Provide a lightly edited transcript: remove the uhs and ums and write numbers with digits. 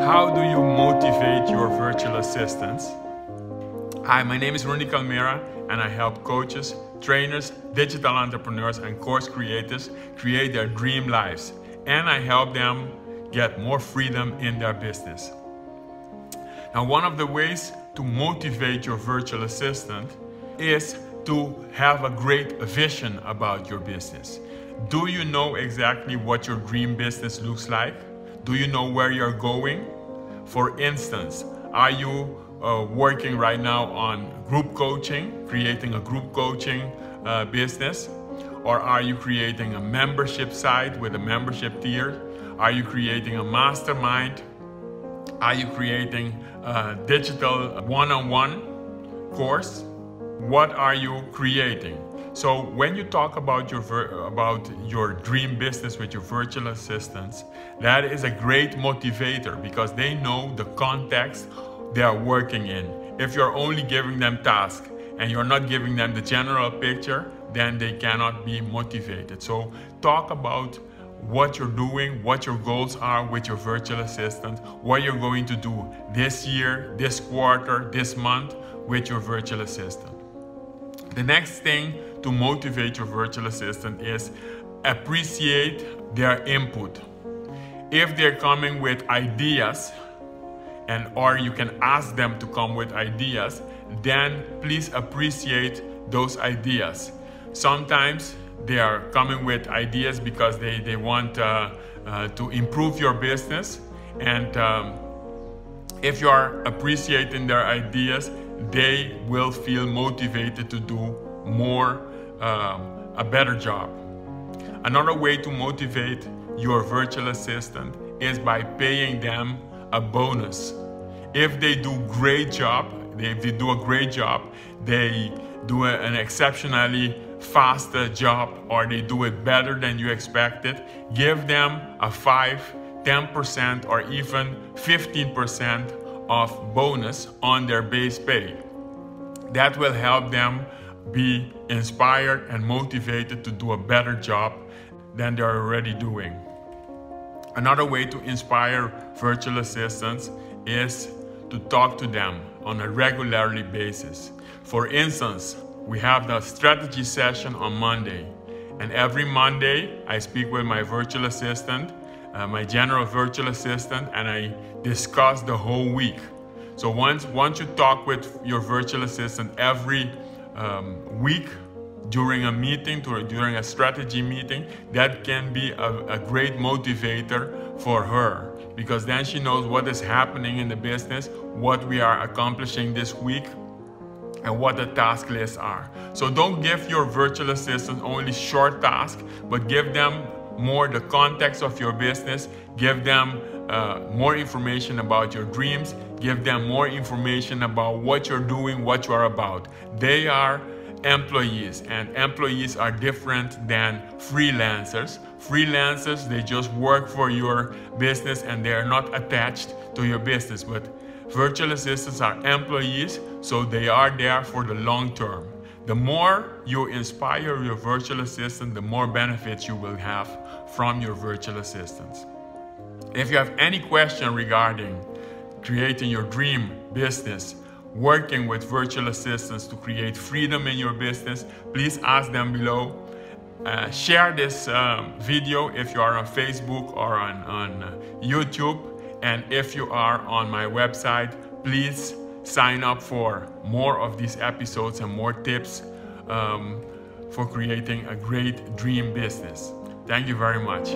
How do you motivate your virtual assistants? Hi, my name is Runy Calmera and I help coaches, trainers, digital entrepreneurs and course creators create their dream lives, and I help them get more freedom in their business. Now, one of the ways to motivate your virtual assistant is to have a great vision about your business. Do you know exactly what your dream business looks like? Do you know where you're going? For instance, are you working right now on group coaching, creating a group coaching business? Or are you creating a membership site with a membership tier? Are you creating a mastermind? Are you creating a digital one-on-one course? What are you creating? So when you talk about your dream business with your virtual assistants, that is a great motivator because they know the context they are working in. If you're only giving them tasks and you're not giving them the general picture, then they cannot be motivated. So talk about what you're doing, what your goals are with your virtual assistant, what you're going to do this year, this quarter, this month with your virtual assistant. The next thing to motivate your virtual assistant is appreciate their input. If they're coming with ideas, or you can ask them to come with ideas, then please appreciate those ideas. Sometimes they are coming with ideas because they want to improve your business, and if you are appreciating their ideas, they will feel motivated to do more, a better job. Another way to motivate your virtual assistant is by paying them a bonus. If they do great job, they do an exceptionally faster job, or they do it better than you expected, give them a 5, 10% or even 15% of bonus on their base pay. That will help them be inspired and motivated to do a better job than they're already doing. Another way to inspire virtual assistants is to talk to them on a regularly basis. For instance, we have the strategy session on Monday, and every Monday I speak with my virtual assistant, my general virtual assistant, and I discuss the whole week. So once you talk with your virtual assistant every week during a meeting, during a strategy meeting, that can be a great motivator for her, because then she knows what is happening in the business, what we are accomplishing this week, and what the task lists are. So don't give your virtual assistant only short tasks, but give them more the context of your business, give them more information about your dreams, give them more information about what you're doing, what you are about. They are employees, and employees are different than freelancers. Freelancers, they just work for your business and they are not attached to your business, but virtual assistants are employees, so they are there for the long term. The more you inspire your virtual assistant, the more benefits you will have from your virtual assistants. If you have any question regarding creating your dream business, working with virtual assistants to create freedom in your business, please ask them below. Share this video if you are on Facebook or on YouTube. And if you are on my website, please sign up for more of these episodes and more tips for creating a great dream business. Thank you very much.